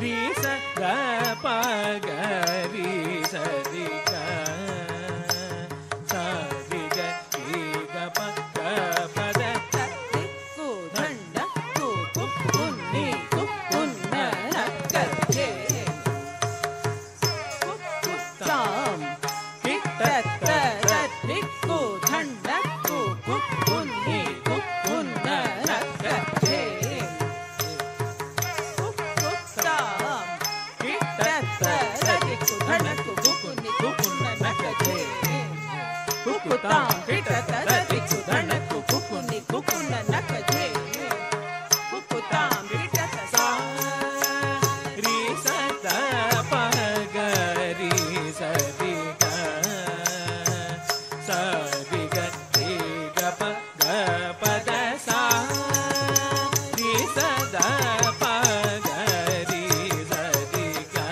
risa ga pa ga ri sa di ga sa di ga ri ga pa da ta ti ku dhanda ku ku kunni ku kunna ra ga re ku ku tam ti ta ta ta ti ku dhanda ku ku kunni ku kunna ra ga re Tam kita tak dikut dan aku kukuni kukuna nak je. Kukutam kita tak risa tapagari sadika sadika gapa gapa dasa risa tapagari sadika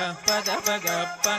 sadika gapa gapa